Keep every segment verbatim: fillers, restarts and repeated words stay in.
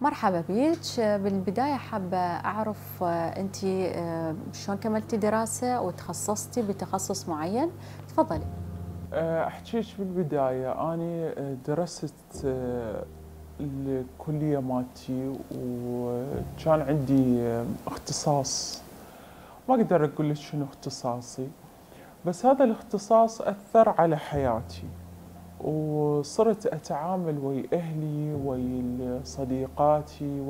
مرحبا بيك. بالبداية حابة أعرف أنت شلون كملتي دراسة وتخصصتي بتخصص معين؟ تفضلي. أحكيك بالبداية، أنا درست الكلية مالتي وكان عندي اختصاص، ما أقدر أقول لك شنو اختصاصي، بس هذا الاختصاص أثر على حياتي وصرت أتعامل ويا أهلي ويا صديقاتي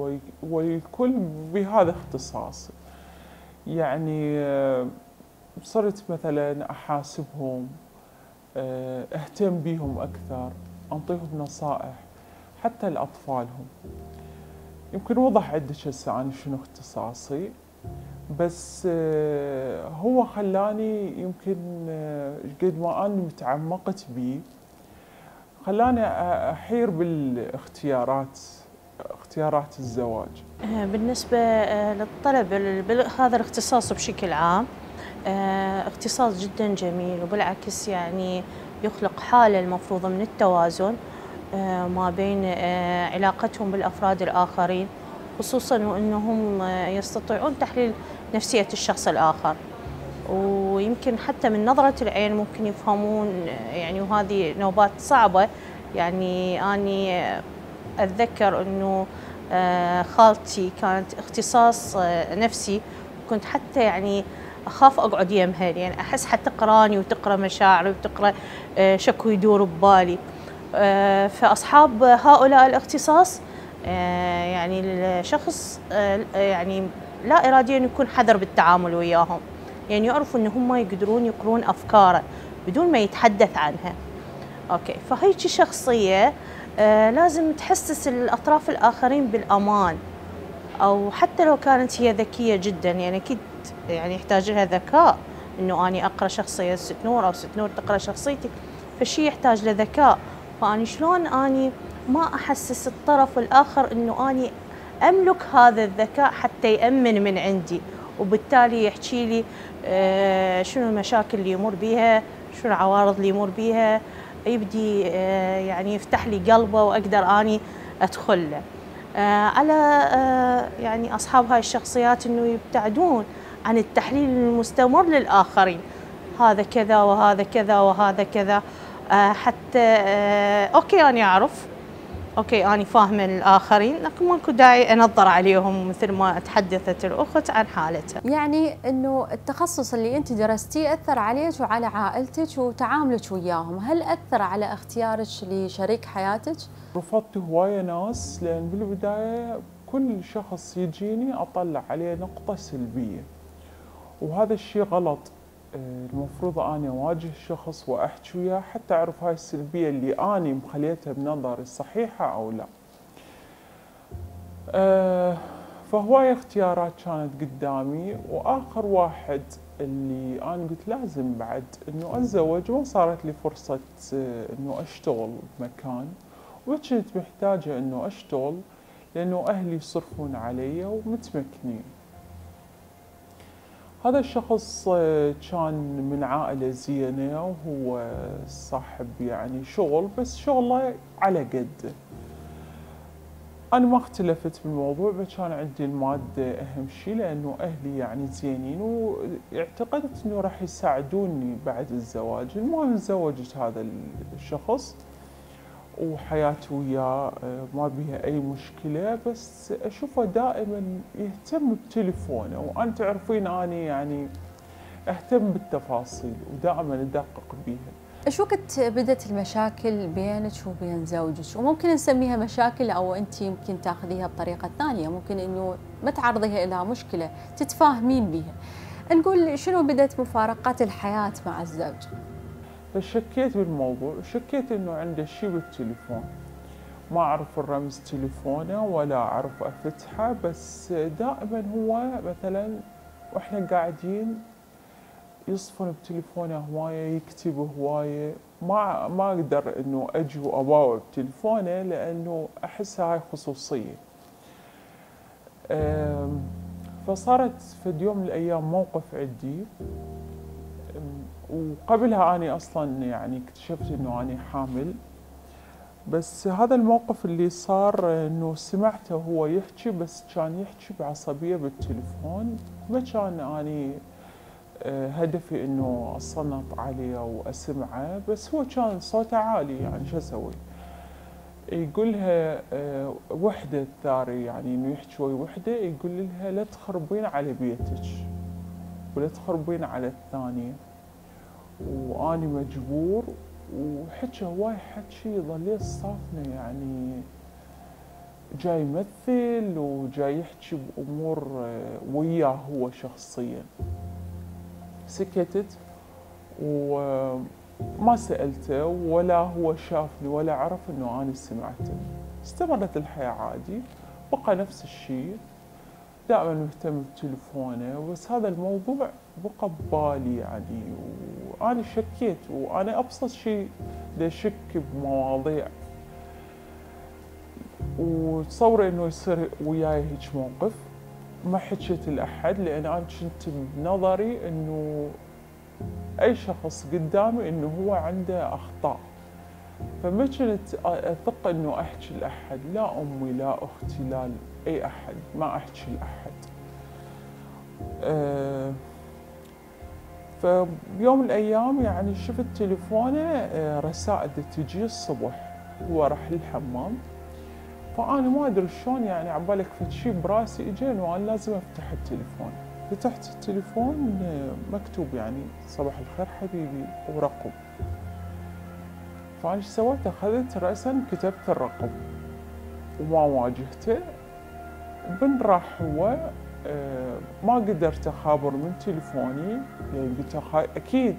ويا الكل بهذا اختصاصي. يعني صرت مثلا أحاسبهم، أهتم بيهم أكثر، أنطيهم نصائح حتى لأطفالهم. يمكن وضح عندك هسه أنا شنو اختصاصي، بس هو خلاني يمكن قد ما أنا متعمقت بيه خلاني أحير بالاختيارات، اختيارات الزواج. بالنسبة للطلبة هذا الاختصاص بشكل عام اختصاص جدا جميل، وبالعكس يعني يخلق حالة المفروض من التوازن ما بين علاقتهم بالأفراد الآخرين، خصوصا وأنهم يستطيعون تحليل نفسية الشخص الآخر، ويمكن حتى من نظرة العين ممكن يفهمون يعني، وهذه نوبات صعبة. يعني أني أتذكر أنه خالتي كانت اختصاص نفسي، وكنت حتى يعني أخاف أقعد يمها، يعني أحس حتى تقراني وتقرأ مشاعري وتقرأ شكو يدور ببالي. فأصحاب هؤلاء الاختصاص يعني الشخص يعني لا إراديا يكون حذر بالتعامل وياهم، يعني يعرفوا ان هم يقدرون يقرون افكاره بدون ما يتحدث عنها. اوكي، فهيك شخصيه آه لازم تحسس الاطراف الاخرين بالامان، او حتى لو كانت هي ذكيه جدا، يعني اكيد يعني يحتاج لها ذكاء انه اني اقرا شخصيه ست نور او ست نور تقرا شخصيتي، فشي يحتاج لذكاء. فاني شلون اني ما احسس الطرف الاخر انه اني املك هذا الذكاء حتى يامن من عندي، وبالتالي يحكي لي آه شنو المشاكل اللي يمر بيها، شنو العوارض اللي يمر بيها، يبدي آه يعني يفتح لي قلبه واقدر اني ادخل له. آه على آه يعني اصحاب هاي الشخصيات انه يبتعدون عن التحليل المستمر للاخرين، هذا كذا وهذا كذا وهذا كذا. آه حتى آه اوكي انا اعرف، اوكي انا فاهمه الاخرين، لكن ماكو داعي انظر عليهم مثل ما تحدثت الاخت عن حالتها. يعني انه التخصص اللي انت درستيه اثر عليك وعلى عائلتك وتعاملك وياهم، هل اثر على اختيارك لشريك حياتك؟ رفضت هوايه ناس، لان بالبدايه كل شخص يجيني اطلع عليه نقطه سلبيه، وهذا الشيء غلط. المفروض أنا أواجه الشخص وأحكي وياه حتى أعرف هاي السلبية اللي أنا مخليتها بنظري صحيحة أو لا. أه فهواية اختيارات كانت قدامي، وآخر واحد اللي أنا قلت لازم بعد إنه أتزوج، وما صارت لي فرصة إنه أشتغل بمكان، وكنت محتاجة إنه أشتغل لأنه أهلي يصرفون علي ومتمكنين. هذا الشخص كان من عائلة زينة، وهو صاحب يعني شغل، بس شغله على قده. أنا ما اختلفت بالموضوع، بس كان عندي المادة أهم شيء، لأنه أهلي يعني زينين، واعتقدت إنه راح يساعدوني بعد الزواج. المهم تزوجت هذا الشخص وحياتي وياه ما بيها أي مشكلة، بس أشوفه دائما يهتم بتليفونه، وأنا تعرفين أنا يعني أهتم بالتفاصيل ودائما أدقق بيها. إيش وقت بدت المشاكل بينك وبين زوجك؟ وممكن نسميها مشاكل أو أنت يمكن تاخذيها بطريقة ثانية، ممكن إنه ما تعرضيها إلى مشكلة، تتفاهمين بيها. نقول شنو بدت مفارقات الحياة مع الزوج؟ فشكيت بالموضوع، شكيت انه عنده شيء بالتليفون، ما اعرف الرمز تليفونه ولا اعرف افتحه، بس دائما هو مثلا واحنا قاعدين يصفن بتليفونه هوايه، يكتب هوايه، ما ما اقدر انه اجي واباوع بتليفونه لانه احس هاي خصوصيه. فصارت في يوم من الايام موقف عندي، وقبلها أنا أصلاً يعني اكتشفت إنه أنا حامل، بس هذا الموقف اللي صار انه سمعته هو يحكي، بس كان يحكي بعصبية بالتليفون، ما كان اني هدفي انه اصنط عليه واسمعه، بس هو كان صوته عالي يعني شو اسوي. يقولها وحده الثاري يعني انه يحكي ويا وحده، يقول لها لا تخربين على بيتك ولا تخربين على الثانيه واني مجبور. وحكى هواي حكي ظليت صافنه، يعني جاي يمثل وجاي يحكي بامور وياه هو شخصيا. سكتت وما سالته ولا هو شافني ولا عرف انه انا سمعته. استمرت الحياه عادي، بقى نفس الشيء، دائما مهتم بتليفونه، بس هذا الموضوع بقى ببالي يعني. وأنا شكيت، وأنا أبسط شيء لشك بمواضيع، وتصوري إنه يصير وياي هيك موقف. ما حكيت لأحد، لأن أنا كنت بنظري إنه أي شخص قدامي إنه هو عنده أخطاء، فما كنت أثق إنه أحكي لأحد، لا أمي لا أختي لا أي أحد، ما أحكي لأحد. أه فبيوم من الأيام يعني شفت تليفونه رسائل تجي الصبح، هو راح للحمام، فأنا ما أدري شلون يعني عبالك فد شي براسي إجين وأنا لازم أفتح التليفون. فتحت التليفون مكتوب يعني صباح الخير حبيبي ورقم، فأنا سويت؟ أخذت رأسا كتبت الرقم وما واجهته. بن راح هو، ما قدرت أخابر من تليفوني، لأن قلت أكيد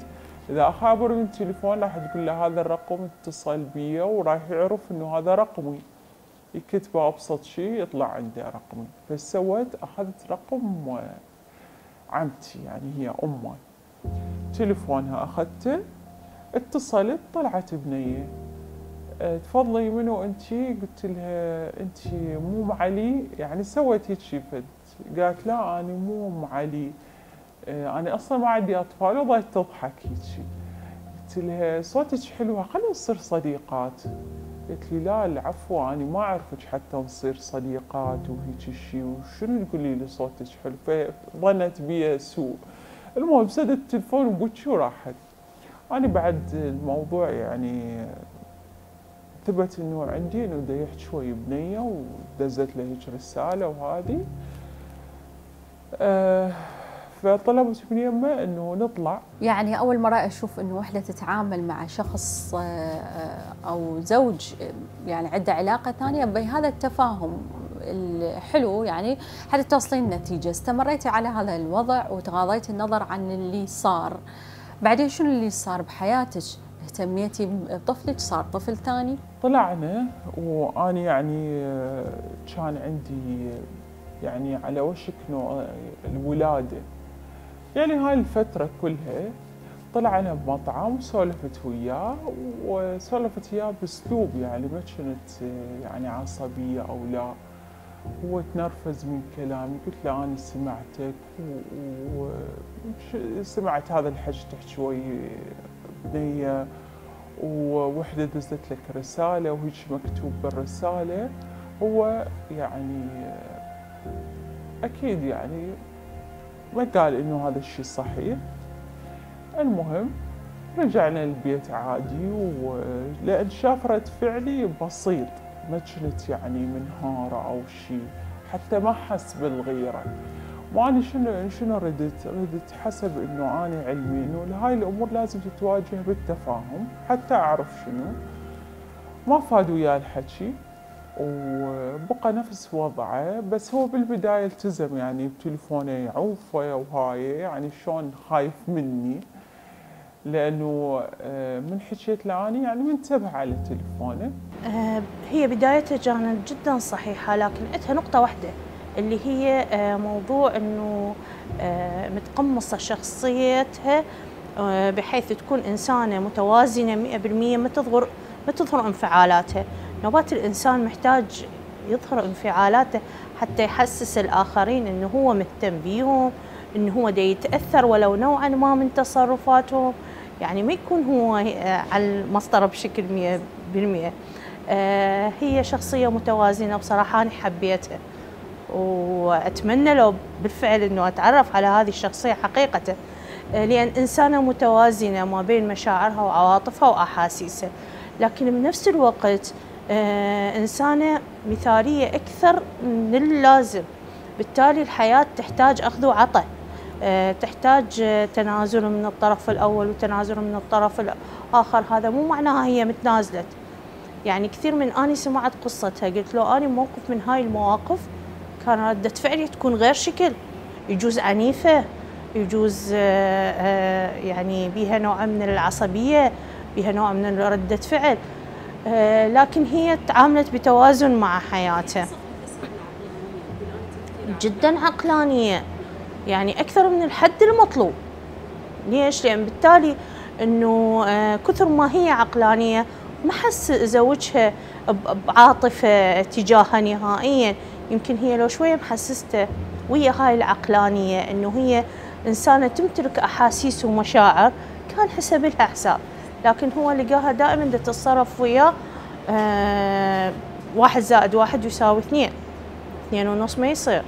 إذا أخابر من تليفون راح تقول له هذا الرقم اتصل بي وراح يعرف إنه هذا رقمي، يكتبه أبسط شيء يطلع عنده رقمي. فسويت أخذت رقم عمتي يعني هي أمي، تليفونها أخذته، اتصلت، طلعت بنية، تفضلي منو أنتي؟ قلت لها أنتي مو أم علي؟ يعني سويت هيك فد. قالت لا أنا مو أم علي، أنا أصلا ما عندي أطفال. وضلت تضحك هيك. قلت لها صوتك حلوة خلينا نصير صديقات. قالت لي لا العفو أنا ما أعرفك حتى نصير صديقات وهيك شيء، وشنو تقولي لي صوتك حلو؟ فظنت بي سوء. المهم سدت التليفون وبوجهي وراحت. أنا بعد الموضوع يعني ثبت إنه عندي إنه دا يحكي شوي بنية، ودزت له هيك رسالة وهذه. أه فطلبت من يمه انه نطلع. يعني اول مره اشوف انه وحده تتعامل مع شخص او زوج يعني عنده علاقه ثانيه بهذا التفاهم الحلو، يعني حتى توصلين النتيجه. استمريتي على هذا الوضع وتغاضيتي النظر عن اللي صار. بعدين شنو اللي صار بحياتك؟ اهتميتي بطفلك؟ صار طفل ثاني؟ طلعنا، واني يعني كان عندي يعني على وشك انه الولاده، يعني هاي الفتره كلها. طلعنا بمطعم وسولفت وياه، وسولفت وياه باسلوب يعني ما كنت يعني عصبيه او لا. هو تنرفز من كلامي، قلت له انا سمعتك وسمعت هذا الحج تحكي ويا بنيه، ووحده دزت لك رساله وهيك مكتوب بالرساله. هو يعني أكيد يعني ما قال إنه هذا الشيء صحيح. المهم رجعنا البيت عادي، ولأن شاف رد فعلي بسيط، ما كنت يعني منهارة أو شيء، حتى ما حس بالغيرة. وأنا شنو شنو ردت؟ ردت حسب إنه أنا علمي إنه هاي الأمور لازم تتواجه بالتفاهم حتى أعرف شنو. ما فاد وياه الحكي وبقى نفس وضعه، بس هو بالبداية التزم يعني بتليفونه يعوفه وهاي، يعني شلون خايف مني لأنه من حكيت له أنا يعني منتبه على تليفونه. هي بدايته كانت جدا صحيحة، لكن أتها نقطة واحدة اللي هي موضوع إنه متقمصة شخصيتها بحيث تكون إنسانة متوازنة مئة بالمئة، ما تظهر ما تظهر انفعالاتها. نوبات الإنسان محتاج يظهر انفعالاته حتى يحسس الآخرين إنه هو مهتم بيهم، إنه هو دا يتأثر ولو نوعاً ما من تصرفاتهم، يعني ما يكون هو على المسطرة بشكل مئة بالمئة. هي شخصية متوازنة بصراحة، أنا حبيتها وأتمنى لو بالفعل أنه أتعرف على هذه الشخصية حقيقة، لأن إنسانة متوازنة ما بين مشاعرها وعواطفها وأحاسيسها، لكن بنفس الوقت إنسانة مثالية أكثر من اللازم. بالتالي الحياة تحتاج أخذ وعطاء، تحتاج تنازل من الطرف الأول وتنازل من الطرف الآخر. هذا مو معناها هي متنازلت، يعني كثير من أني سمعت قصتها قلت لو أني موقف من هاي المواقف كان ردة فعلي تكون غير شكل، يجوز عنيفة، يجوز يعني بيها نوع من العصبية، بيها نوع من ردة فعل، لكن هي تعاملت بتوازن مع حياتها. جدا عقلانية، يعني أكثر من الحد المطلوب. ليش؟ لأن بالتالي أنه كثر ما هي عقلانية ما حس زوجها بعاطفة تجاهها نهائيا. يمكن هي لو شوية محسسته ويا هاي العقلانية أنه هي إنسانة تمتلك أحاسيس ومشاعر كان حسب لها حساب، لكن هو لقاها دائما تتصرف وياه أه واحد زائد واحد يساوي اثنين، اثنين ونص ما يصير،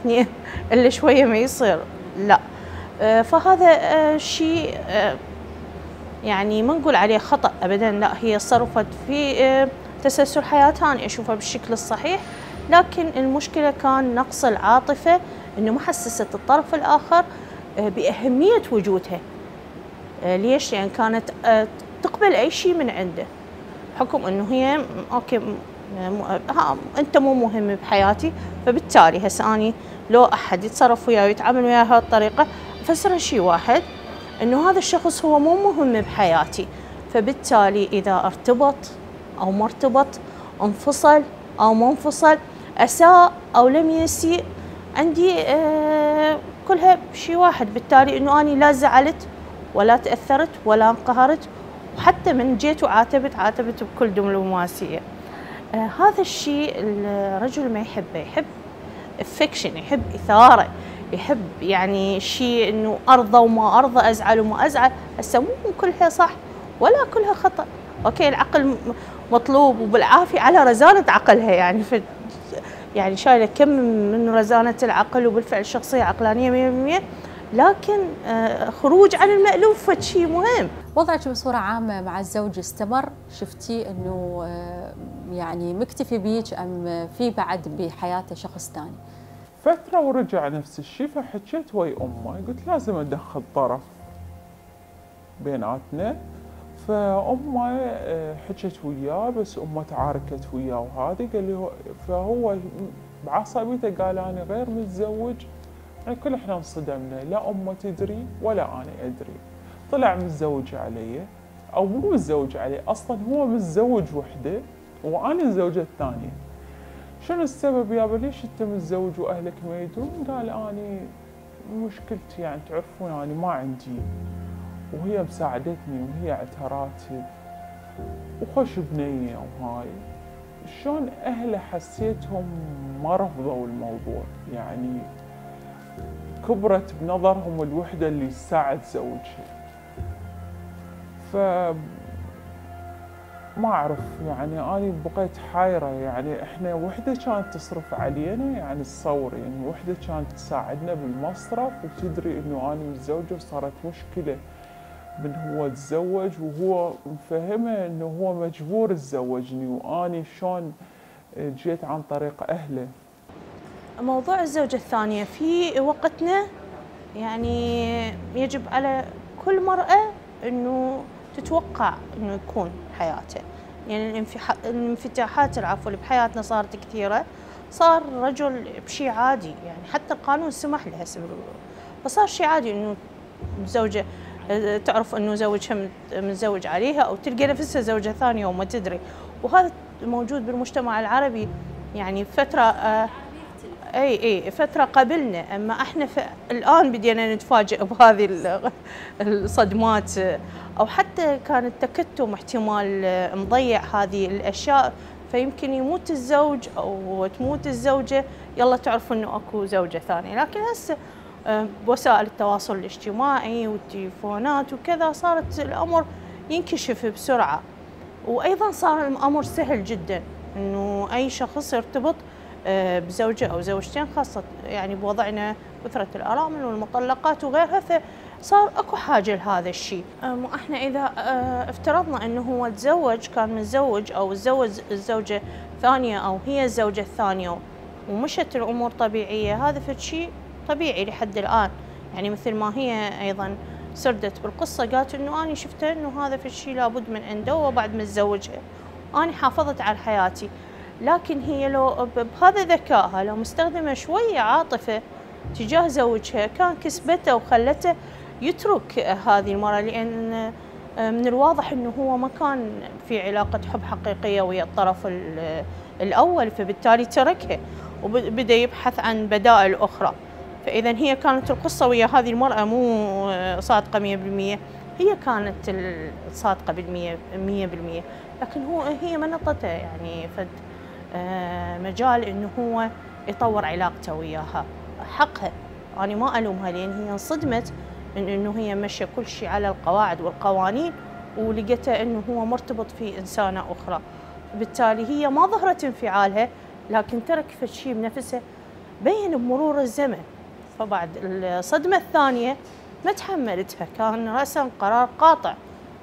اثنين اللي شوية ما يصير، لا أه فهذا أه شيء أه يعني ما نقول عليه خطأ أبدا، لا هي تصرفت في أه تسلسل حياتها أنا أشوفها بالشكل الصحيح، لكن المشكلة كان نقص العاطفة أنه ما حسست الطرف الآخر أه بأهمية وجودها. ليش؟ لأن يعني كانت تقبل أي شيء من عنده، حكم أنه هي أوكي أنت مو مهم بحياتي، فبالتالي هسه أني لو أحد يتصرف وياي ويتعامل وياي بهذه الطريقة أفسر شيء واحد أنه هذا الشخص هو مو مهم بحياتي، فبالتالي إذا ارتبط أو ما ارتبط، انفصل أو ما انفصل، أساء أو لم يسيء، عندي آه كلها شيء واحد. بالتالي أنه أني لا زعلت ولا تأثرت ولا انقهرت، وحتى من جيت وعاتبت عاتبت بكل دبلوماسية. آه هذا الشيء الرجل ما يحبه، يحب افكشن، يحب إثارة، يحب يعني شيء إنه أرضى وما أرضى، أزعل وما أزعل. هسه مو كلها صح ولا كلها خطأ، أوكي العقل مطلوب وبالعافية على رزانة عقلها، يعني في يعني شايلة كم من رزانة العقل، وبالفعل شخصية عقلانية مية بالمية، لكن خروج عن المألوف شيء مهم. وضعك بصورة عامة مع الزوج استمر؟ شفتي انه يعني مكتفي بيك ام في بعد بحياته شخص ثاني؟ فترة ورجع نفس الشيء، فحكيت ويا امه قلت لازم ادخل طرف بيناتنا، فامه حكت وياه بس امه تعاركت وياه وهذه قال لي، فهو بعصبيته قال انا غير متزوج. يعني كل احنا انصدمنا، لا امه تدري ولا انا ادري. طلع متزوج علي او مو متزوج علي، اصلا هو متزوج وحده وانا الزوجه الثانيه. شنو السبب يابا ليش انت متزوج واهلك ما يدرون؟ قال اني مشكلتي يعني تعرفون انا ما عندي، وهي مساعدتني وهي اعتراتي وخش بنيه وهاي. شلون اهله حسيتهم ما رفضوا الموضوع، يعني كبرت بنظرهم الوحدة اللي تساعد زوجها. ف ما اعرف يعني انا بقيت حايره، يعني احنا وحده كانت تصرف علينا يعني الصور، يعني وحده كانت تساعدنا بالمصرف وتدري انه انا متزوجه، وصارت مشكله من هو تزوج وهو مفهمه انه هو مجبور تزوجني، واني شلون جيت عن طريق اهله. موضوع الزوجة الثانية في وقتنا يعني يجب على كل مرأة أنه تتوقع أنه يكون حياتها، يعني الانفتاحات العفو اللي بحياتنا صارت كثيرة، صار رجل بشيء عادي، يعني حتى القانون سمح له هسه، فصار شيء عادي أنه زوجة تعرف أنه زوجها متزوج عليها أو تلقى نفسها زوجة ثانية وما تدري، وهذا موجود بالمجتمع العربي يعني فترة اي اي فتره قبلنا، اما احنا الان بدينا نتفاجئ بهذه الصدمات، او حتى كان التكتم احتمال مضيع هذه الاشياء، فيمكن يموت الزوج او تموت الزوجه يلا تعرف انه اكو زوجه ثانيه. لكن هسه بوسائل التواصل الاجتماعي والتليفونات وكذا صارت الامر ينكشف بسرعه، وايضا صار الامر سهل جدا انه اي شخص يرتبط بزوجه او زوجتين، خاصه يعني بوضعنا كثره الارامل والمطلقات وغيرها، فصار اكو حاجه لهذا الشيء. واحنا اذا افترضنا انه هو تزوج، كان متزوج او تزوج الزوجه ثانيه او هي الزوجه الثانيه ومشت الامور طبيعيه، هذا فد شيء طبيعي لحد الان. يعني مثل ما هي ايضا سردت بالقصه، قالت انه انا شفته انه هذا في الشيء لابد من عنده، وبعد ما تزوجها انا حافظت على حياتي. لكن هي لو بهذا ذكائها لو مستخدمه شويه عاطفه تجاه زوجها كان كسبته وخلته يترك هذه المراه، لان من الواضح انه هو ما كان في علاقه حب حقيقيه ويا الطرف الاول، فبالتالي تركها وبدا يبحث عن بدائل اخرى. فإذا هي كانت القصة ويا هذه المرأة مو صادقة مية بالمية، هي كانت صادقة بالمية مية بالمية، لكن هو هي ما نطته يعني فد مجال إنه هو يطور علاقته وياها. حقها، أنا ما ألومها، لأن هي انصدمت من إنه هي مشى كل شيء على القواعد والقوانين ولقته إنه هو مرتبط في إنسانة أخرى. بالتالي هي ما ظهرت انفعالها، لكن ترك فد شيء بنفسه بين بمرور الزمن. فبعد الصدمة الثانية ما تحملتها، كان رأسا قرار قاطع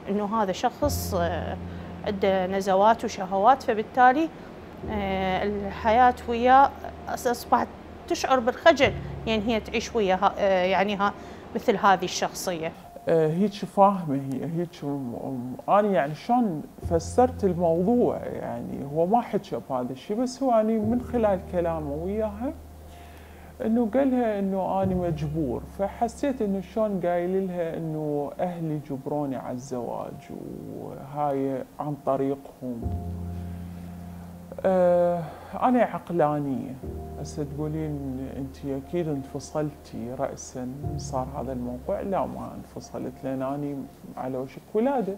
إنه هذا شخص عنده نزوات وشهوات، فبالتالي الحياة وياه أصبحت تشعر بالخجل، يعني هي تعيش وياها يعني مثل هذه الشخصية. هيك فاهمة هي هيك. أنا يعني شلون فسرت الموضوع، يعني هو ما حكى بهذا الشيء، بس هو يعني من خلال كلامه وياها انه قالها انه انا مجبور، فحسيت انه شلون قايل لها انه اهلي جبروني على الزواج وهاي عن طريقهم. آه انا عقلانيه. هسه تقولين انت اكيد انفصلتي راسا صار هذا الموقع. لا، ما انفصلت، لان انا على وشك ولاده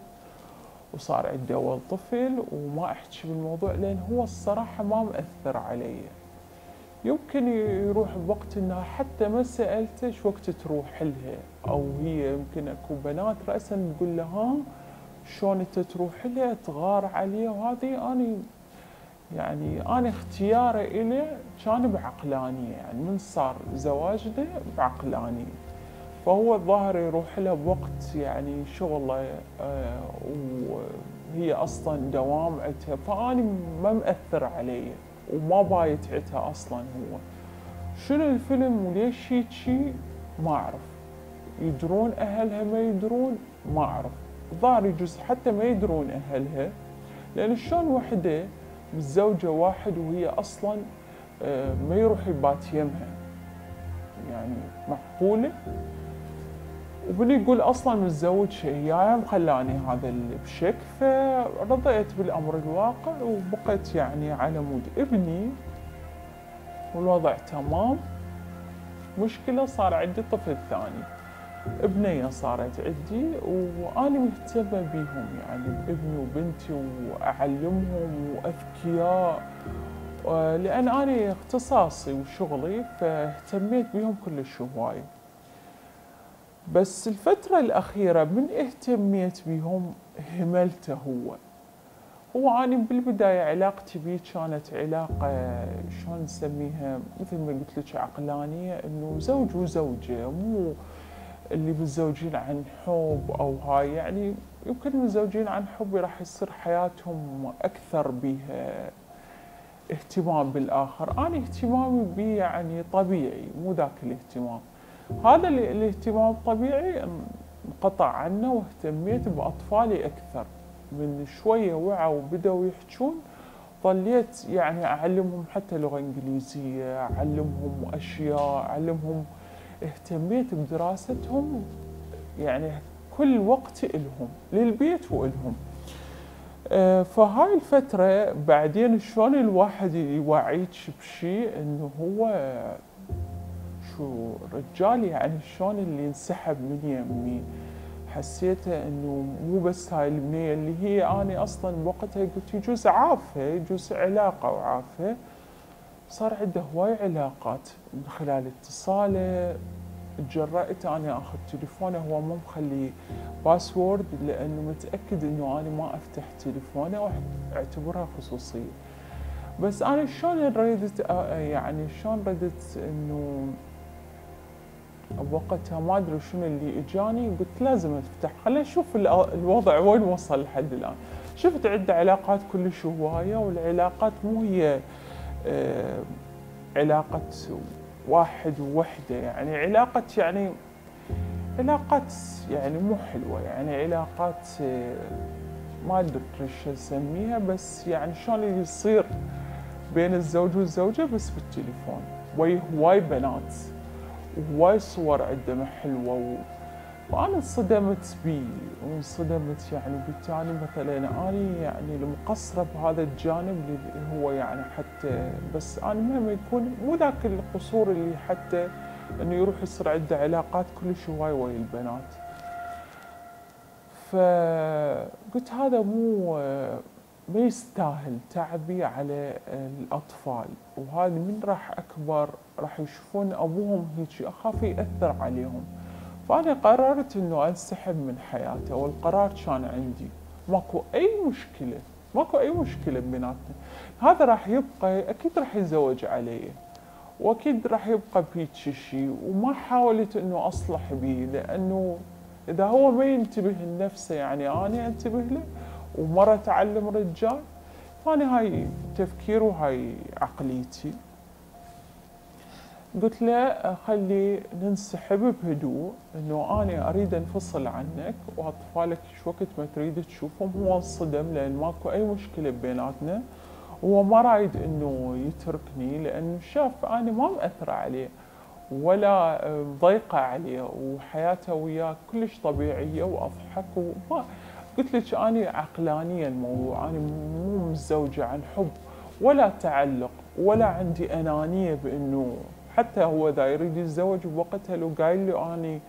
وصار عندي اول طفل، وما احكي بالموضوع لان هو الصراحه ما مأثر علي. يمكن يروح بوقت انها حتى ما سالته شو وقت تروح لها، او هي يمكن اكو بنات راسا تقول لها شلون انت تروح لها تغار عليه. وهذه اني يعني انا اختياره الي كان بعقلانيه، يعني من صار زواجنا بعقلانيه. فهو الظاهر يروح لها بوقت يعني شغله آه وهي اصلا دوام عندها، فاني ما مأثر علي وما بايت عتها اصلا. هو شنو الفيلم وليش هيجي ما اعرف، يدرون اهلها ما يدرون ما اعرف. ظاهر يجوز حتى ما يدرون اهلها، لان شلون وحده متزوجه واحد وهي اصلا ما يروح يبات يمها، يعني معقوله؟ ومن يقول اصلا متزوج وياي مخلاني هذا بشك. فرضيت بالامر الواقع وبقيت يعني على مود ابني والوضع تمام. مشكله صار عندي طفل ثاني، ابنيه صارت عندي وانا مهتمه بيهم، يعني بابني وبنتي واعلمهم واذكياء، لان انا اختصاصي وشغلي فاهتميت بيهم كلش هواي. بس الفترة الأخيرة من اهتميت بهم هملته هو. هو أنا بالبداية علاقتي بيه كانت علاقة شلون نسميها، مثل ما قلت لك عقلانية، إنه زوج وزوجة، مو اللي متزوجين عن حب أو هاي. يعني يمكن متزوجين عن حب راح يصير حياتهم أكثر بيها اهتمام بالآخر، أنا اهتمامي بيه يعني طبيعي، مو ذاك الاهتمام. هذا الاهتمام طبيعي انقطع عنه واهتميت باطفالي اكثر. من شويه وعوا وبداوا يحجون ظليت يعني اعلمهم حتى لغه انجليزيه، اعلمهم اشياء، اعلمهم، اهتميت بدراستهم يعني كل وقتي الهم للبيت والهم. فهاي الفتره بعدين شلون الواحد يوعيك بشيء انه هو شو رجال، يعني شلون اللي انسحب من يمي. حسيته انه مو بس هاي البنيه اللي هي انا اصلا وقتها قلت يجوز عافه، يجوز علاقه وعافه. صار عنده هواي علاقات من خلال اتصاله تجرأت اني اخذ تليفونه، هو مو مخلي باسورد لانه متاكد انه انا ما افتح تليفونه واعتبرها خصوصيه. بس انا شلون ردت يعني شلون ردت انه بوقتها ما ادري شنو اللي اجاني، قلت لازم افتح خلينا نشوف الوضع وين وصل لحد الان. شفت عده علاقات كلش هوايه، والعلاقات مو هي آه علاقه واحد ووحده، يعني علاقه يعني علاقات يعني مو حلوه، يعني علاقات آه ما ادري شو اسميها، بس يعني شلون اللي يصير بين الزوج والزوجه بس بالتليفون. وي هواي بنات وهواي صور عندهم حلوه، وانا انصدمت بي وانصدمت يعني بالتالي مثلا انا يعني المقصره بهذا الجانب اللي هو يعني حتى بس انا مهما يكون مو ذاك القصور اللي حتى انه يروح يصير عنده علاقات كلش هواي ويا البنات. فقلت هذا مو ما يستاهل تعبي على الاطفال، وهذا من راح اكبر راح يشوفون ابوهم هيك، اخاف ياثر عليهم. فأنا قررت إنه أنسحب من حياته، والقرار كان عندي، ماكو أي مشكلة، ماكو أي مشكلة ببناتنا، هذا راح يبقى أكيد راح يتزوج علي، وأكيد راح يبقى بهيج شيء، وما حاولت إنه أصلح بيه، لأنه إذا هو ما ينتبه لنفسه يعني أنا أنتبه له، ومرة أتعلم رجال، فأنا هاي تفكيري وهاي عقليتي. قلت له خلي ننسحب بهدوء، انه انا اريد انفصل عنك واطفالك شو وقت ما تريد تشوفهم. هو انصدم لان ماكو اي مشكله بيناتنا، وهو ما رايد انه يتركني لانه شاف انا ما مأثره عليه ولا ضيقه عليه، وحياته وياه كلش طبيعيه واضحك وما قلت لك انا عقلانيه الموضوع، انا مو متزوجه عن حب ولا تعلق ولا عندي انانيه بانه حتى هو دا يريد يتزوج بوقتها لو قايل له اني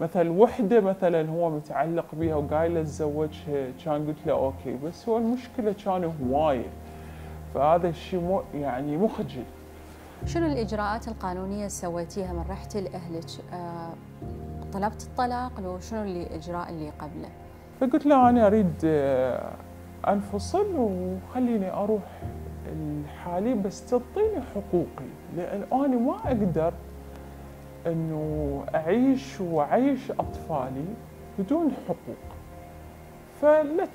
مثلا وحده مثلا هو متعلق بيها وقايل له اتزوجها كان قلت له اوكي، بس هو المشكله كان هوايه، فهذا الشيء مو يعني مخجل. شنو الاجراءات القانونيه سويتيها من رحتي لاهلك؟ آه طلبت الطلاق لو شنو اللي الاجراء اللي قبله؟ فقلت له انا اريد آه انفصل وخليني اروح الحالي، بس تعطيني حقوقي، لأن أنا ما أقدر إنه أعيش وأعيش أطفالي بدون حقوق. فلا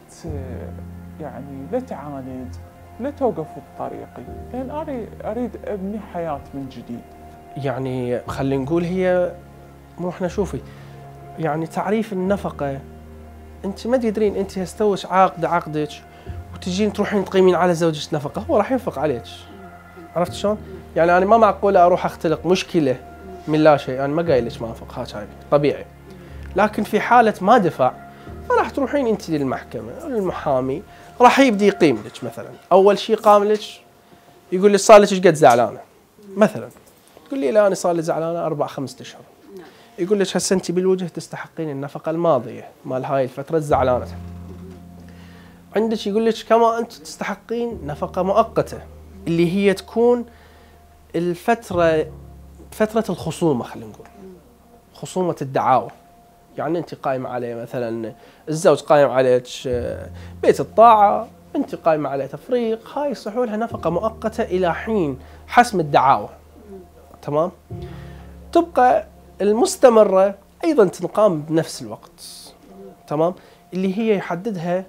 يعني لا تعاند، لا توقف بطريقي، لأن أنا أريد أبني حياة من جديد. يعني خلينا نقول هي مو إحنا شوفي يعني تعريف النفقة، أنت ما تدرين أنت هستوش عاقد عقدك وتجين تروحين تقيمين على زوجك نفقه، هو راح ينفق عليك. عرفت شلون؟ يعني انا ما معقوله اروح اختلق مشكله من لا شيء، انا ما قايل لك ما انفق، هاك هاي طبيعي. لكن في حاله ما دفع فراح تروحين انت للمحكمه المحامي راح يبدي يقيم لك مثلا، اول شيء قام لك يقول لك صار لك ايش قد زعلانه؟ مثلا تقول لي لا انا صار لي زعلانه اربع خمسة اشهر. يقول لك هسه انت بالوجه تستحقين النفقه الماضيه مال هاي الفتره زعلانه. عندك يقول لك كما انت تستحقين نفقه مؤقته اللي هي تكون الفتره فتره الخصومه، خلينا نقول خصومه الدعاوى. يعني انت قايمه عليه مثلا الزوج قايم عليك بيت الطاعه، انت قايمه على تفريق، هاي يصلحوا لها نفقه مؤقته الى حين حسم الدعاوى. تمام؟ تبقى المستمره ايضا تنقام بنفس الوقت. تمام؟ اللي هي يحددها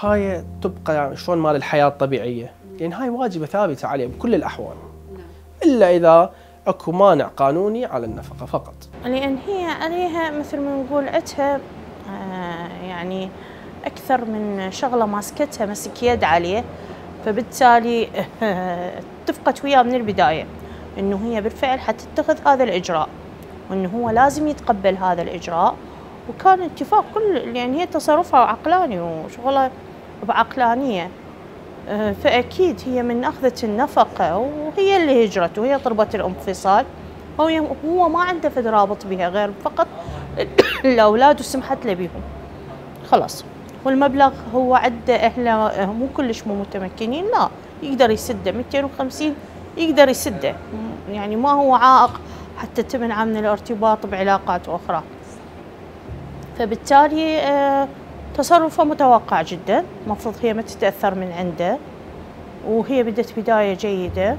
هاي تبقى شلون مال الحياه الطبيعيه، لان هاي واجبه ثابته عليه بكل الاحوال. الا اذا اكو مانع قانوني على النفقه فقط. لان هي عليها مثل ما نقول عتها آه يعني اكثر من شغله ماسكتها، مسك يد عليه، فبالتالي آه اتفقت وياه من البدايه انه هي بالفعل حتتخذ هذا الاجراء، وانه هو لازم يتقبل هذا الاجراء. وكان اتفاق كل يعني هي تصرفها عقلاني وشغلها بعقلانيه، فاكيد هي من اخذت النفقه وهي اللي هجرت وهي طلبت الانفصال، هو ما عنده فد رابط بها غير فقط الاولاد وسمحت له بيهم خلاص. والمبلغ هو عنده اهله مو كلش مو متمكنين، لا يقدر يسده مئتين وخمسين يقدر يسده، يعني ما هو عائق حتى تمنع من الارتباط بعلاقات أخرى. فبالتالي تصرفه متوقع جدا، المفروض هي ما تتأثر من عنده، وهي بدت بداية جيدة،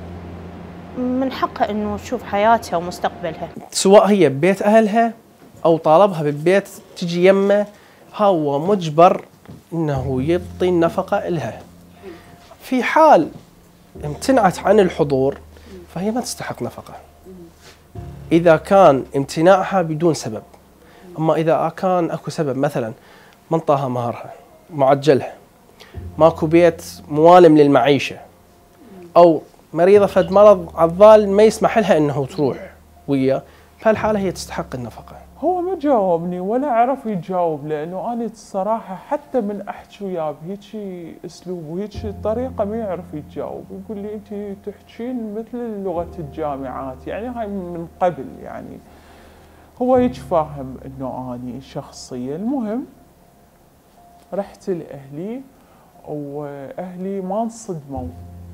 من حقها أنه تشوف حياتها ومستقبلها. سواء هي ببيت أهلها أو طالبها بالبيت تجي يمه، هو مجبر أنه يعطي النفقة لها. في حال امتنعت عن الحضور فهي ما تستحق نفقة إذا كان امتناعها بدون سبب. أما إذا كان أكو سبب، مثلا ما انطاها مهرها، معجلها، ماكو بيت موالم للمعيشة، أو مريضة فد مرض عضال ما يسمح لها أنه تروح وياه، بهالحالة هي تستحق النفقة. هو ما جاوبني ولا عرف يجاوب، لأنه أنا الصراحة حتى من أحكي وياه بهيجي أسلوب وهيجي طريقة ما يعرف يجاوب. يقول لي أنت تحكين مثل لغة الجامعات، يعني هاي من قبل، يعني هو يتفاهم أنه أنا شخصية. المهم رحت لأهلي، وأهلي ما انصدموا،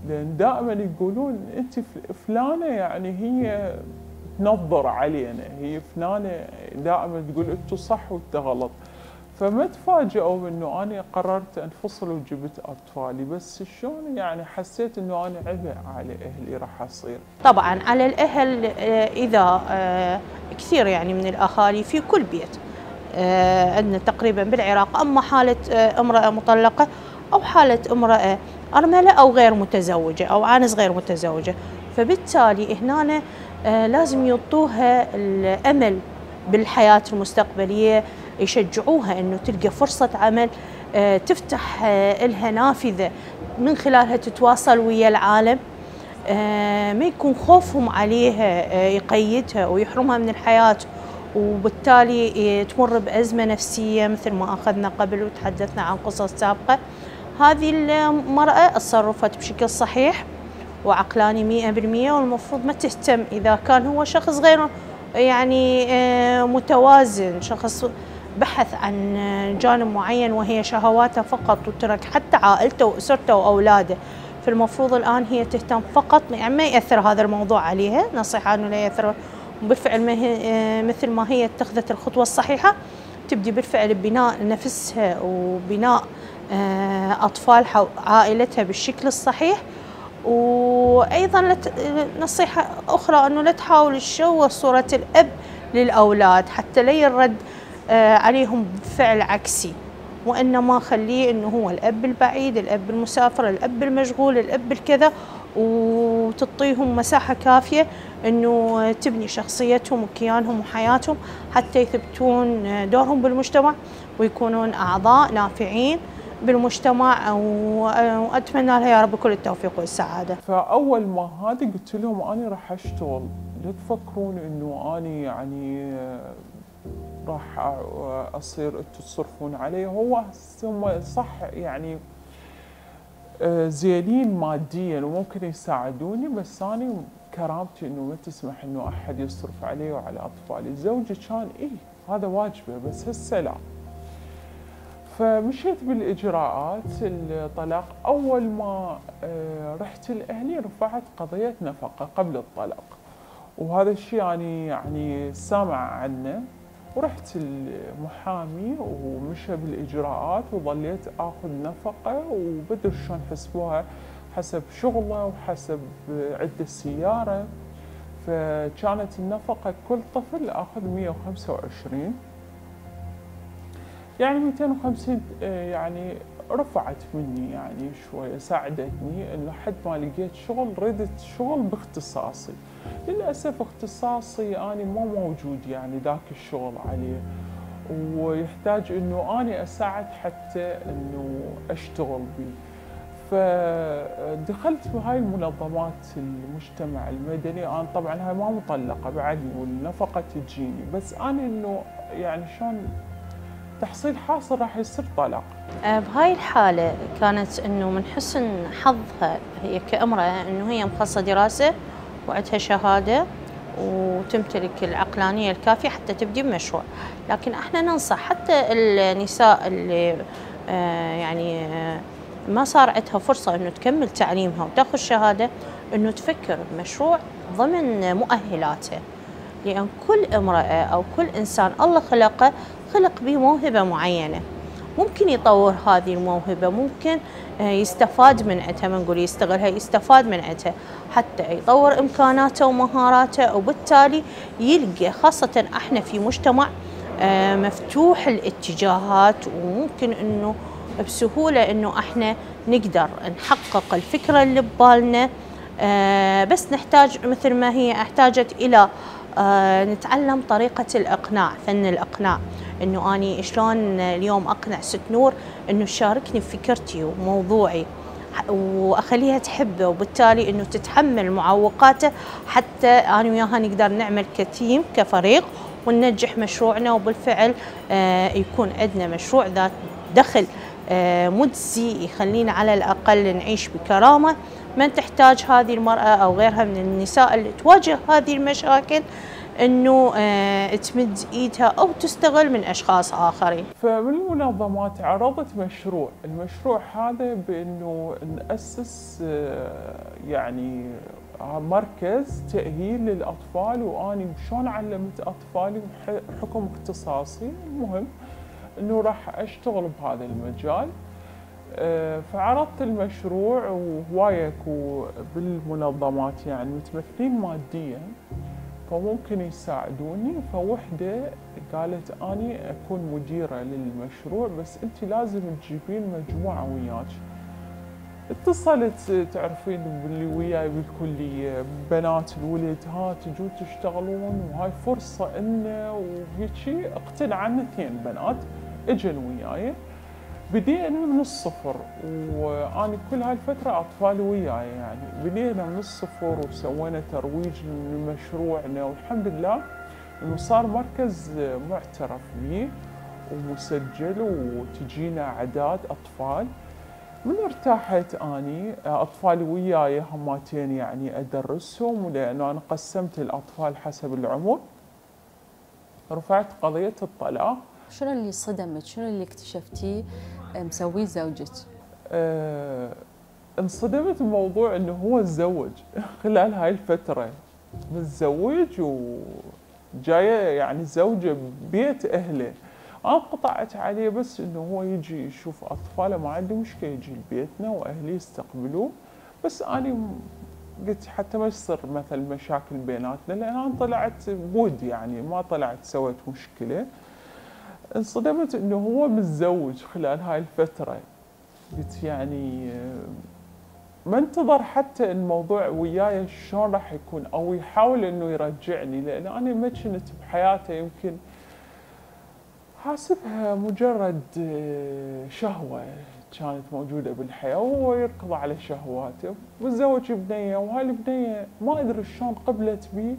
لأن دائما يقولون أنت فلانة يعني هي تنظر علينا، هي فلانة دائما تقول أنتوا صح وأنتوا غلط. فما تفاجئوا أنه أنا قررت أنفصل وجبت أطفالي، بس شلون يعني حسيت أنه أنا عبء على أهلي راح أصير. طبعا على الأهل إذا كثير يعني من الأهالي في كل بيت عندنا تقريبا بالعراق، أما حالة امرأة مطلقة أو حالة امرأة أرملة أو غير متزوجة أو عانس غير متزوجة، فبالتالي هنا لازم يعطوها الأمل بالحياة المستقبلية، يشجعوها أنه تلقى فرصة عمل تفتح لها نافذة من خلالها تتواصل ويا العالم، ما يكون خوفهم عليها يقيدها ويحرمها من الحياة، وبالتالي تمر بأزمة نفسية مثل ما أخذنا قبل وتحدثنا عن قصص سابقة. هذه المرأة تصرفت بشكل صحيح وعقلاني مئة بالمئة، والمفروض ما تهتم إذا كان هو شخص غير يعني متوازن، شخص بحث عن جانب معين وهي شهواته فقط، وترك حتى عائلته وأسرته وأولاده. فالمفروض الآن هي تهتم فقط، يعني ما يأثر هذا الموضوع عليها، نصيحة أنه لا يأثر. بالفعل ما هي مثل ما هي اتخذت الخطوة الصحيحة، تبدي بالفعل ببناء نفسها وبناء أطفالها وعائلتها بالشكل الصحيح. وأيضا نصيحة أخرى أنه لا تحاول تشوه صورة الأب للأولاد حتى لا يرد عليهم بفعل عكسي، وإنما خليه أنه هو الأب البعيد، الأب المسافر، الأب المشغول، الأب الكذا، وتعطيهم مساحة كافية أنه تبني شخصيتهم وكيانهم وحياتهم حتى يثبتون دورهم بالمجتمع ويكونون أعضاء نافعين بالمجتمع. وأتمنى لها يا رب كل التوفيق والسعادة. فأول ما هذه قلت لهم أنا راح أشتغل، لا تفكرون أنه أنا يعني راح أصير أنتوا تصرفون علي. هو هم صح يعني زينين ماديا وممكن يساعدوني، بس أنا كرامتي أنه ما تسمح أنه أحد يصرف علي وعلى أطفالي. زوجي كان إيه هذا واجبه، بس هسه لا. فمشيت بالإجراءات الطلاق. أول ما رحت لأهلي رفعت قضية نفقة قبل الطلاق، وهذا الشيء يعني يعني سامع عنه، ورحت المحامي ومشى بالإجراءات، وظليت آخذ نفقة وبدر شلون حسبوها حسب شغله وحسب عدة السيارة. فكانت النفقة كل طفل آخذ مئة وخمسة وعشرين، يعني مئتين وخمسين، يعني رفعت مني يعني شوية، ساعدتني انه حد ما لقيت شغل ردت شغل باختصاصي. للأسف اختصاصي أنا مو موجود يعني ذاك الشغل عليه، ويحتاج انه أنا أساعد حتى انه أشتغل بيه. فدخلت بهاي المنظمات المجتمع المدني. أنا طبعا هاي ما مطلقة بعدني والنفقة تجيني، بس أنا انه يعني شلون تحصيل حاصل راح يصير طلاق. بهاي الحالة كانت انه من حسن حظها هي كامرأة انه هي مخلصة دراسة وعندها شهادة وتمتلك العقلانية الكافية حتى تبدي بمشروع. لكن احنا ننصح حتى النساء اللي يعني ما صار عندها فرصة انه تكمل تعليمها وتاخذ شهادة، انه تفكر بمشروع ضمن مؤهلاتها، لأن كل امرأة أو كل إنسان الله خلقه خلق بموهبة معينة، ممكن يطور هذه الموهبة، ممكن يستفاد من عتها، ما نقول يستغلها، يستفاد من عتها حتى يطور إمكاناته ومهاراته، وبالتالي يلقى، خاصة احنا في مجتمع مفتوح الاتجاهات، وممكن انه بسهولة انه احنا نقدر نحقق الفكرة اللي ببالنا، بس نحتاج مثل ما هي احتاجت الى نتعلم طريقة الإقناع، فن الإقناع، إنه أني شلون اليوم أقنع ست نور إنه تشاركني بفكرتي وموضوعي وأخليها تحبه، وبالتالي إنه تتحمل معوقاته، حتى أنا وياها نقدر نعمل كتيم كفريق وننجح مشروعنا، وبالفعل يكون عندنا مشروع ذات دخل مجزي يخلينا على الأقل نعيش بكرامة. من تحتاج هذه المرأة أو غيرها من النساء اللي تواجه هذه المشاكل أنه تمد إيدها أو تستغل من أشخاص آخرين. فمن المنظمات عرضت مشروع، المشروع هذا بأنه نأسس يعني مركز تأهيل للأطفال، وأني شلون علمت أطفالي بحكم اختصاصي، المهم أنه راح أشتغل بهذا المجال. فعرضت المشروع وهواية اكو بالمنظمات يعني متمثلين ماديا فممكن يساعدوني، فوحدة قالت أني أكون مديرة للمشروع بس أنت لازم تجيبين مجموعة وياك. اتصلت تعرفين اللي وياي بالكلية بنات الولد، ها تجون تشتغلون وهاي فرصة إنه وهيجي، اقتنعن اثنين بنات اجن وياي، بدينا من الصفر، وأنا كل هاي الفترة أطفالي وياي يعني بدينا من الصفر وسوينا ترويج لمشروعنا، والحمد لله إنه صار مركز معترف به ومسجل وتجينا أعداد أطفال. من ارتاحت أني أطفالي وياي هماتين يعني أدرسهم، لأنه أنا قسمت الأطفال حسب العمر، رفعت قضية الطلاق. شنو اللي صدمت؟ شنو اللي اكتشفتيه مسويه زوجك؟ أه انصدمت بموضوع انه هو تزوج خلال هاي الفتره، متزوج وجايه يعني زوجه ببيت اهله. انا قطعت عليه بس انه هو يجي يشوف اطفاله، ما عندي مشكله يجي لبيتنا واهلي يستقبلوه، بس انا قلت حتى ما يصير مثل مشاكل بيناتنا، لان انا طلعت بود يعني ما طلعت سويت مشكله. انصدمت انه هو متزوج خلال هاي الفتره، قلت يعني ما انتظر حتى الموضوع وياي شلون راح يكون او يحاول انه يرجعني، لان انا ما كنت بحياتي يمكن حاسبها مجرد شهوه كانت موجوده بالحياه وهو يركض على شهواته. متزوج بنيه وهاي البنيه ما ادري شلون قبلت بي،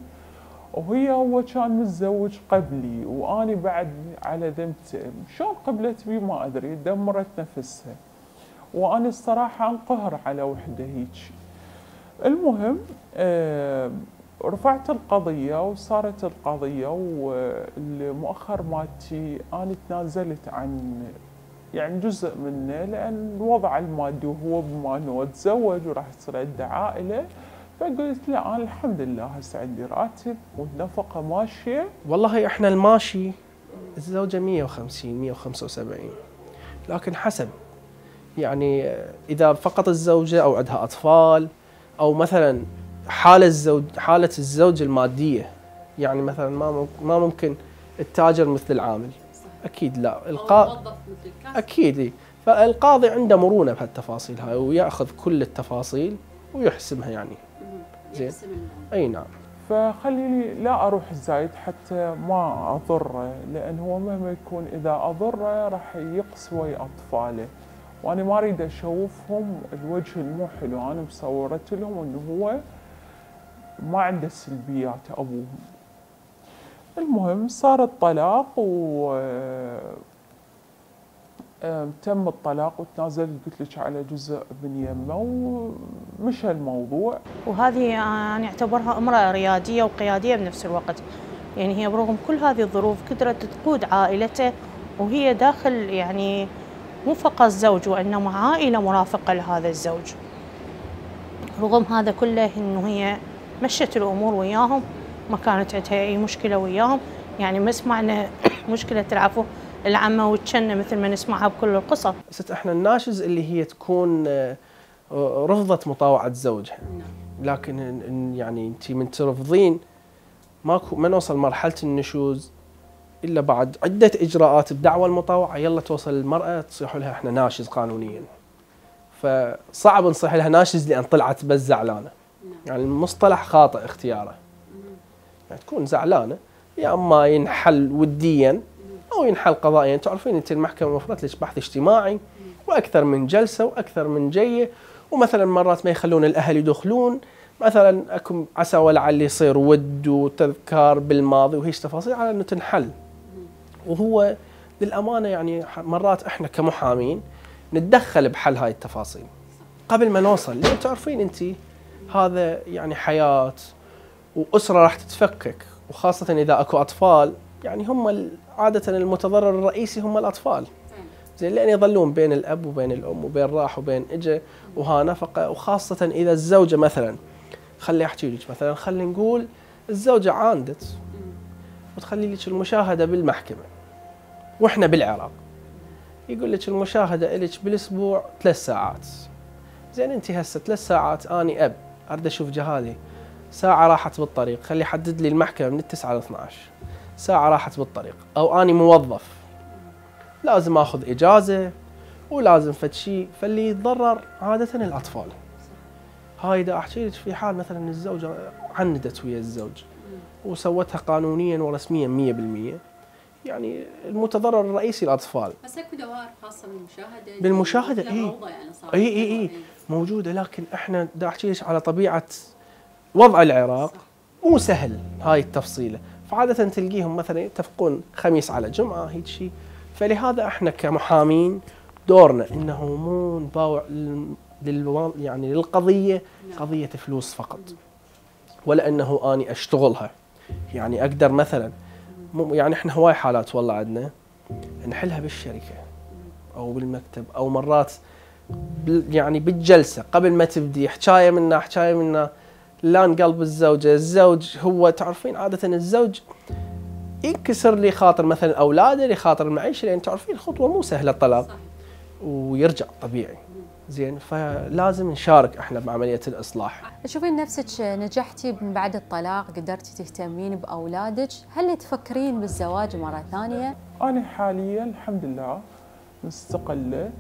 وهي هو كان متزوج قبلي واني بعد على ذمته، شلون قبلت بي ما ادري، دمرت نفسها واني الصراحه انقهر على وحده هيك. المهم آه رفعت القضيه وصارت القضيه، والمؤخر مالتي انا تنازلت عن يعني جزء منه، لان الوضع المادي وهو بما انه تزوج وراح تصير عنده عائله، فقلت لا انا الحمد لله هسه عندي راتب والنفقه ماشيه. والله احنا الماشي الزوجه مئة وخمسين مئة وخمسة وسبعين، لكن حسب يعني اذا فقط الزوجه او عندها اطفال، او مثلا حاله الزوج حاله الزوج الماديه، يعني مثلا ما ما ممكن التاجر مثل العامل، اكيد لا، القاضي اكيد، فالقاضي عنده مرونه بهالتفاصيل هاي وياخذ كل التفاصيل ويحسمها يعني. زين اي نعم. فخليني لا اروح زايد حتى ما اضره، لان هو مهما يكون اذا اضره راح يقسى ويا اطفاله، وانا ما اريد اشوفهم الوجه المو حلو، انا مصورت لهم انه هو ما عنده سلبيات ابوهم. المهم صار الطلاق و تم الطلاق وتنازلت قلت لك على جزء من يمه ومشى الموضوع. وهذه انا اعتبرها امراه رياديه وقياديه بنفس الوقت، يعني هي برغم كل هذه الظروف قدرت تقود عائلته وهي داخل يعني مو فقط زوج وانما عائله مرافقه لهذا الزوج. رغم هذا كله انه هي مشت الامور وياهم ما كانت عندها اي مشكله وياهم، يعني ما سمعنا مشكله العفو العامه والشنه مثل ما نسمعها بكل القصص. ست احنا الناشز اللي هي تكون رفضت مطاوعه زوجها، لكن يعني انت من ترفضين ماكو ما نوصل مرحله النشوز الا بعد عده اجراءات بدعوى المطاوعه، يلا توصل المراه تصيح لها احنا ناشز قانونيا. فصعب نصيح لها ناشز لان طلعت بس زعلانه. يعني المصطلح خاطئ اختياره. يعني تكون زعلانه يا اما ينحل وديا او ينحل قضائيا، تعرفين انت المحكمه وفرت لك بحث اجتماعي واكثر من جلسه واكثر من جيه، ومثلا مرات ما يخلون الاهل يدخلون، مثلا اكو عسى ولعل يصير ود وتذكار بالماضي وهيش تفاصيل على انه تنحل. وهو للامانه يعني مرات احنا كمحامين نتدخل بحل هاي التفاصيل قبل ما نوصل، لان تعرفين انت هذا يعني حياه واسره راح تتفكك، وخاصه اذا اكو اطفال، يعني هم عاده المتضرر الرئيسي هم الاطفال. زين لان يظلون بين الاب وبين الام وبين راح وبين اجى وها نفقه، وخاصه اذا الزوجه مثلا خلي احكي لك مثلا خلينا نقول الزوجه عاندت وتخلي لك المشاهده بالمحكمه، واحنا بالعراق يقول لك المشاهده لك بالاسبوع ثلاث ساعات. زين انت هسه ثلاث ساعات اني اب اريد اشوف جهالي، ساعه راحت بالطريق، خلي حدد لي المحكمه من التسعة ل اثنعش، ساعه راحت بالطريق، او اني موظف لازم اخذ اجازه ولازم فد شيء، فاللي يتضرر عاده الاطفال. هاي دا احكي لك في حال مثلا الزوجه عندت ويا الزوج وسوتها قانونيا ورسميا مية بالمية، يعني المتضرر الرئيسي الاطفال. بس اكو دوائر خاصه بالمشاهده بالمشاهده اي اي اي اي موجوده، لكن احنا دا احكي لك على طبيعه وضع العراق مو سهل هاي التفصيله، فعاده تلقيهم مثلا يتفقون خميس على جمعه هيك شيء. فلهذا احنا كمحامين دورنا انه مو نباوع للو... يعني للقضيه قضيه فلوس فقط، ولا انه اني اشتغلها. يعني اقدر مثلا يعني احنا هواي حالات والله عندنا نحلها بالشركه او بالمكتب، او مرات يعني بالجلسه قبل ما تبدي حكايه منا حكايه منا لا نقلب الزوجه، الزوج هو تعرفين عاده الزوج ينكسر لي خاطر مثلا اولاده لي خاطر المعيشه، لان تعرفين الخطوه مو سهله الطلاق ويرجع طبيعي. زين فلازم نشارك احنا بعمليه الاصلاح. تشوفين نفسك نجحتي بعد الطلاق، قدرتي تهتمين باولادك، هل تفكرين بالزواج مره ثانيه؟ انا حاليا الحمد لله مستقله،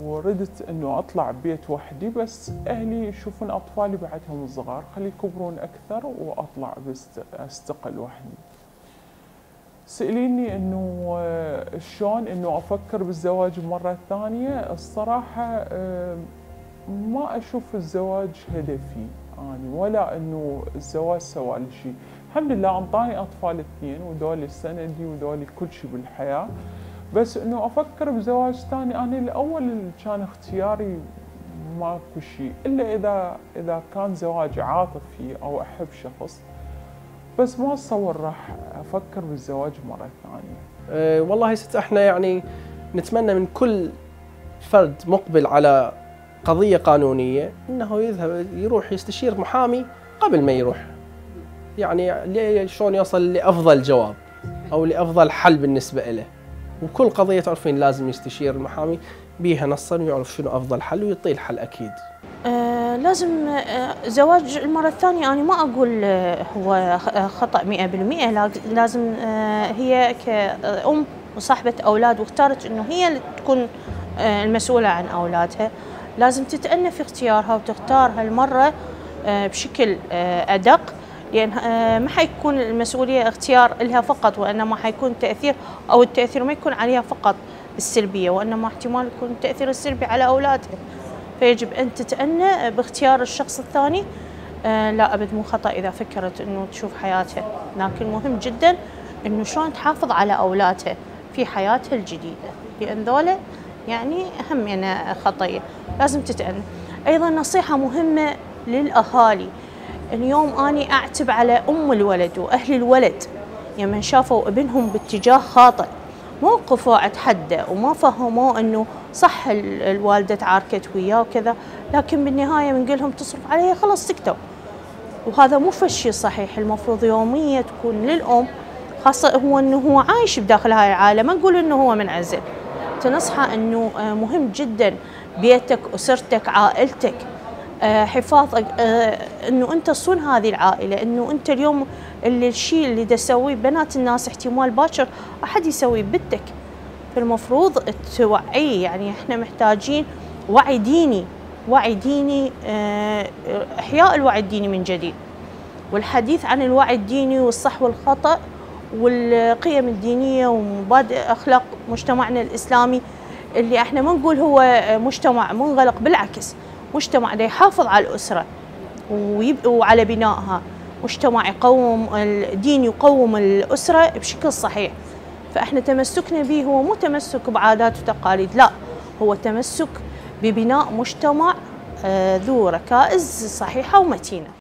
وردت انه اطلع ببيت وحدي، بس اهلي يشوفون اطفالي بعدهم صغار، خلي يكبرون اكثر واطلع بس استقل وحدي. سأليني انه شلون انه افكر بالزواج مره ثانيه، الصراحه ما اشوف الزواج هدفي اني، ولا انه الزواج سوى لي شيء. الحمد لله انطاني اطفال اثنين ودول سندي ودول كل شيء بالحياه، بس انه افكر بزواج ثاني انا الاول كان اختياري ماكو شيء، الا اذا اذا كان زواج عاطفي او احب شخص، بس ما اتصور راح افكر بالزواج مره ثانيه. أه والله ست احنا يعني نتمنى من كل فرد مقبل على قضيه قانونيه انه يذهب يروح يستشير محامي قبل ما يروح، يعني شلون يوصل لافضل جواب او لافضل حل بالنسبه له. وكل قضيه تعرفين لازم يستشير المحامي بيها نصا ويعرف شنو افضل حل ويعطيه الحل اكيد. آه لازم آه زواج المرة الثانية أنا ما أقول آه هو خطأ مئة بالمئة، لازم آه هي كأم وصاحبة أولاد واختارت إنه هي تكون آه المسؤولة عن أولادها، لازم تتأنى في اختيارها وتختار هالمرة آه بشكل آه أدق، لأن آه ما حيكون المسؤولية اختيار لها فقط، وإنما حيكون تأثير، أو التأثير ما يكون عليها فقط السلبية، وإنما احتمال يكون التأثير السلبي على أولادها. فيجب أن تتأنى باختيار الشخص الثاني. آه لا أبد مو خطأ إذا فكرت أنه تشوف حياتها، لكن مهم جدا أنه شلون تحافظ على أولادها في حياتها الجديدة، لأن ذولا يعني أهمنا خطية، لازم تتأنى. أيضا نصيحة مهمة للأهالي، اليوم أني أعتب على أم الولد وأهل الولد يمن شافوا ابنهم باتجاه خاطئ، ما وقفوا عند حده وما فهموا انه صح الوالده تعاركت وياه وكذا، لكن بالنهايه بنقول لهم تصرف عليه خلاص سكتوا، وهذا مو فشي صحيح. المفروض يومية تكون للأم، خاصة هو أنه هو عايش بداخل هاي العالم، ما نقول أنه هو منعزل، تنصحه أنه مهم جدا بيتك، أسرتك، عائلتك، حفاظك، أنه أنت صون هذه العائلة، أنه أنت اليوم اللي الشيء اللي تسويه بنات الناس احتمال باكر أحد يسويه ببنتك، فالمفروض توعيه. يعني إحنا محتاجين وعي ديني، وعي ديني، إحياء الوعي الديني من جديد، والحديث عن الوعي الديني والصح والخطأ والقيم الدينية ومبادئ أخلاق مجتمعنا الإسلامي، اللي إحنا ما نقول هو مجتمع منغلق، بالعكس مجتمع دا يحافظ على الأسرة وعلى بنائها، مجتمع يقوم الدين، يقوم الأسرة بشكل صحيح. فإحنا تمسكنا به هو مو تمسك بعادات وتقاليد، لا، هو تمسك ببناء مجتمع ذو ركائز صحيحة ومتينة.